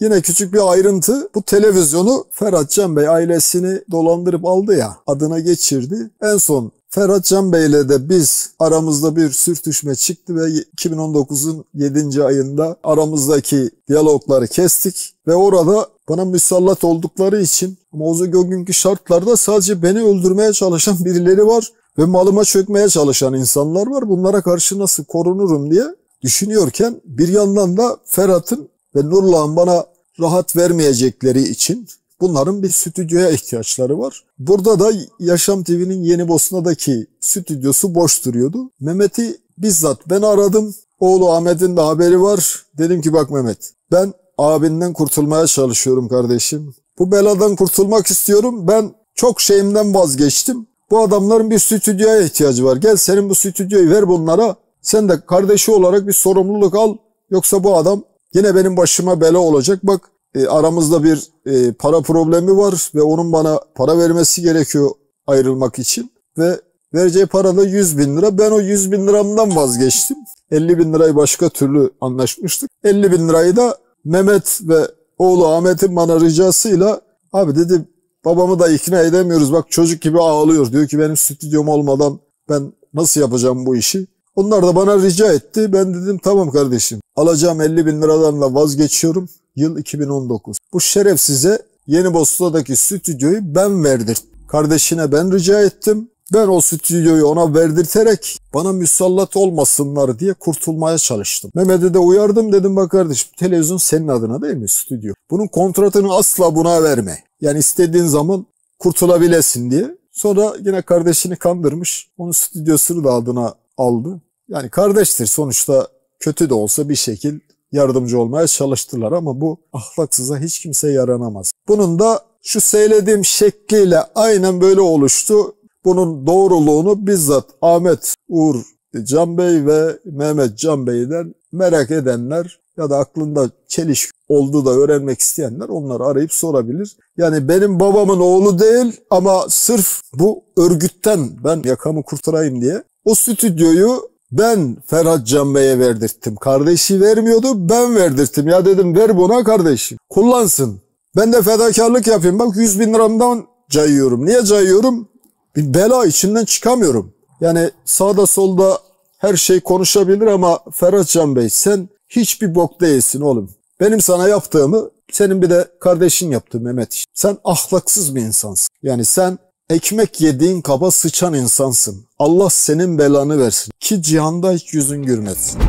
Yine küçük bir ayrıntı, bu televizyonu Ferhat Can Bey ailesini dolandırıp aldı ya, adına geçirdi. En son Ferhat Can Bey'le de biz aramızda bir sürtüşme çıktı ve 2019'un 7. ayında aramızdaki diyalogları kestik ve orada bana müsallat oldukları için, ama o günkü şartlarda sadece beni öldürmeye çalışan birileri var ve malıma çökmeye çalışan insanlar var. Bunlara karşı nasıl korunurum diye düşünüyorken bir yandan da Ferhat'ın ve Nurullah'ın bana rahat vermeyecekleri için bunların bir stüdyoya ihtiyaçları var. Burada da Yaşam TV'nin Yenibosna'daki stüdyosu boş duruyordu. Mehmet'i bizzat ben aradım. Oğlu Ahmet'in de haberi var. Dedim ki bak Mehmet, ben abinden kurtulmaya çalışıyorum kardeşim. Bu beladan kurtulmak istiyorum. Ben çok şeyimden vazgeçtim. Bu adamların bir stüdyoya ihtiyacı var. Gel senin bu stüdyoyu ver bunlara. Sen de kardeşi olarak bir sorumluluk al. Yoksa bu adam yine benim başıma bela olacak. Bak aramızda bir para problemi var ve onun bana para vermesi gerekiyor ayrılmak için. Ve vereceği para da 100.000 lira. Ben o 100.000 liramdan vazgeçtim. 50.000 lirayı başka türlü anlaşmıştık. 50.000 lirayı da Mehmet ve oğlu Ahmet'in bana ricasıyla, abi dedi babamı da ikna edemiyoruz. Bak çocuk gibi ağlıyor. Diyor ki benim stüdyom olmadan ben nasıl yapacağım bu işi? Onlar da bana rica etti. Ben dedim tamam kardeşim, alacağım 50.000 liradan da vazgeçiyorum. Yıl 2019. Bu şeref size Yenibosna'daki stüdyoyu ben verdirttim. Kardeşine ben rica ettim. Ben o stüdyoyu ona verdirterek bana müsallat olmasınlar diye kurtulmaya çalıştım. Mehmet'e de uyardım, dedim bak kardeşim televizyon senin adına değil mi stüdyo? Bunun kontratını asla buna verme. Yani istediğin zaman kurtulabilesin diye. Sonra yine kardeşini kandırmış. Onun stüdyosunu da adına aldı. Yani kardeştir sonuçta, kötü de olsa bir şekil yardımcı olmaya çalıştılar ama bu ahlaksıza hiç kimse yaranamaz. Bunun da şu söylediğim şekliyle aynen böyle oluştu. Bunun doğruluğunu bizzat Ahmet Uğur Canbey ve Mehmet Can Bey'den merak edenler ya da aklında çelişki olduğu da öğrenmek isteyenler onları arayıp sorabilir. Yani benim babamın oğlu değil ama sırf bu örgütten ben yakamı kurtarayım diye o stüdyoyu ben Ferhat Can Bey'e verdirttim. Kardeşi vermiyordu, ben verdirttim. Ya dedim ver buna kardeşim, kullansın. Ben de fedakarlık yapayım. Bak 100.000 liramdan cayıyorum. Niye cayıyorum? Bir bela, içinden çıkamıyorum. Yani sağda solda her şey konuşabilir ama Ferhat Can Bey sen hiçbir bok değilsin oğlum. Benim sana yaptığımı senin bir de kardeşin yaptı Mehmet. Sen ahlaksız bir insansın. Yani sen ekmek yediğin kaba sıçan insansın. Allah senin belanı versin ki cihanda hiç yüzün gülmesin.